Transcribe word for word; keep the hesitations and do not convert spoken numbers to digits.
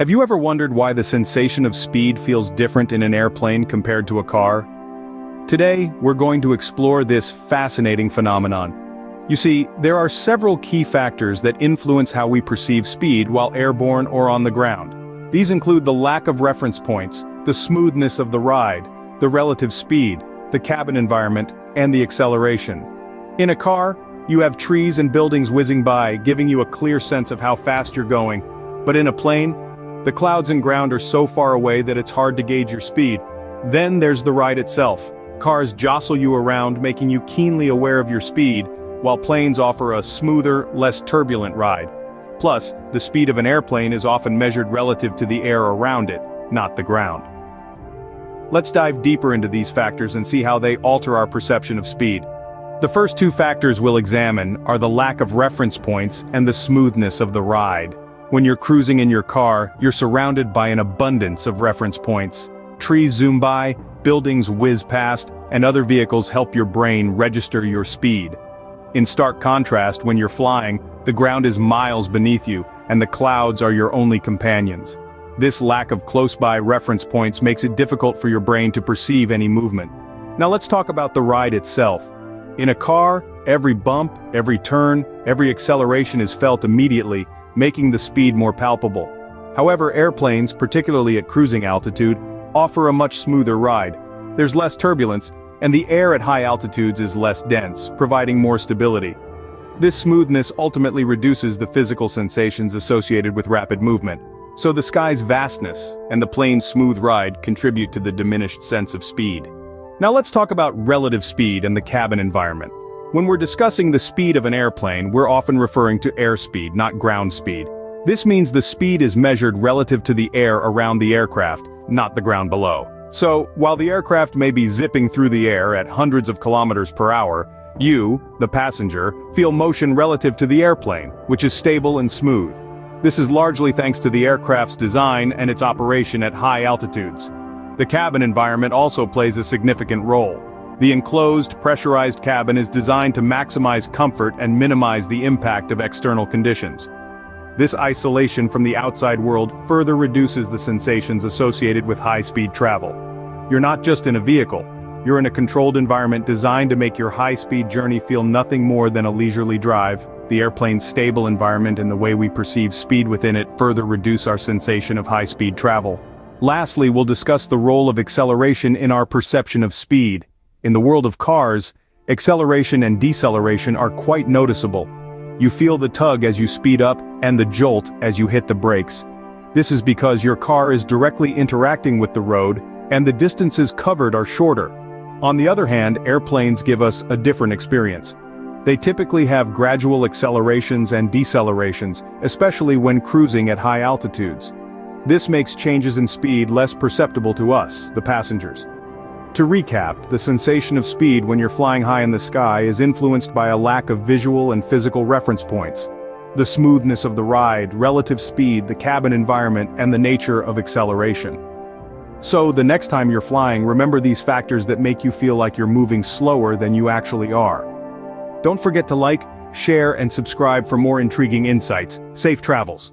Have you ever wondered why the sensation of speed feels different in an airplane compared to a car? Today, we're going to explore this fascinating phenomenon. You see, there are several key factors that influence how we perceive speed while airborne or on the ground. These include the lack of reference points, the smoothness of the ride, the relative speed, the cabin environment, and the acceleration. In a car, you have trees and buildings whizzing by, giving you a clear sense of how fast you're going, but in a plane, the clouds and ground are so far away that it's hard to gauge your speed. Then there's the ride itself. Cars jostle you around, making you keenly aware of your speed, while planes offer a smoother, less turbulent ride. Plus, the speed of an airplane is often measured relative to the air around it, not the ground. Let's dive deeper into these factors and see how they alter our perception of speed. The first two factors we'll examine are the lack of reference points and the smoothness of the ride. When you're cruising in your car, you're surrounded by an abundance of reference points. Trees zoom by, buildings whiz past, and other vehicles help your brain register your speed. In stark contrast, when you're flying, the ground is miles beneath you, and the clouds are your only companions. This lack of close-by reference points makes it difficult for your brain to perceive any movement. Now let's talk about the ride itself. In a car, every bump, every turn, every acceleration is felt immediately, making the speed more palpable. However, airplanes, particularly at cruising altitude, offer a much smoother ride. There's less turbulence, and the air at high altitudes is less dense, providing more stability. This smoothness ultimately reduces the physical sensations associated with rapid movement. So the sky's vastness and the plane's smooth ride contribute to the diminished sense of speed. Now let's talk about relative speed and the cabin environment. When we're discussing the speed of an airplane, we're often referring to airspeed, not ground speed. This means the speed is measured relative to the air around the aircraft, not the ground below. So, while the aircraft may be zipping through the air at hundreds of kilometers per hour, you, the passenger, feel motion relative to the airplane, which is stable and smooth. This is largely thanks to the aircraft's design and its operation at high altitudes. The cabin environment also plays a significant role. The enclosed, pressurized cabin is designed to maximize comfort and minimize the impact of external conditions. This isolation from the outside world further reduces the sensations associated with high-speed travel. You're not just in a vehicle, you're in a controlled environment designed to make your high-speed journey feel nothing more than a leisurely drive. The airplane's stable environment and the way we perceive speed within it further reduce our sensation of high-speed travel. Lastly, we'll discuss the role of acceleration in our perception of speed. In the world of cars, acceleration and deceleration are quite noticeable. You feel the tug as you speed up and the jolt as you hit the brakes. This is because your car is directly interacting with the road and the distances covered are shorter. On the other hand, airplanes give us a different experience. They typically have gradual accelerations and decelerations, especially when cruising at high altitudes. This makes changes in speed less perceptible to us, the passengers. To recap, the sensation of speed when you're flying high in the sky is influenced by a lack of visual and physical reference points. The smoothness of the ride, relative speed, the cabin environment, and the nature of acceleration. So, the next time you're flying, remember these factors that make you feel like you're moving slower than you actually are. Don't forget to like, share, and subscribe for more intriguing insights. Safe travels.